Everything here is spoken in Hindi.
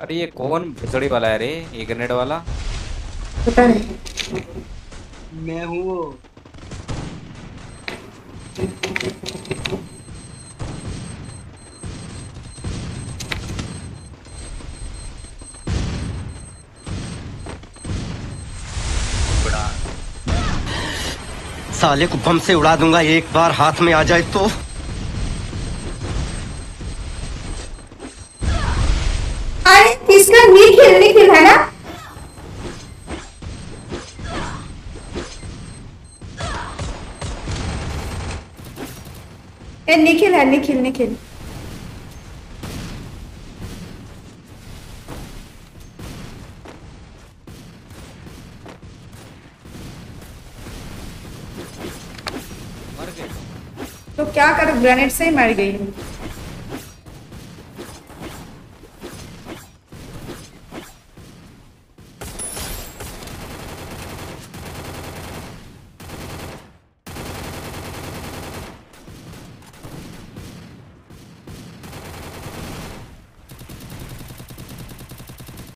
अरे ये कौन भुसड़ी वाला है रे, ये ग्रेनेड वाला? पता नहीं, मैं हूँ वो। साले को बम से उड़ा दूंगा एक बार हाथ में आ जाए तो। अरे इसका नील खेलने के है ना? निखिल है, निखिल निखिल तो क्या करूं, ग्रेनेड से ही मर गई।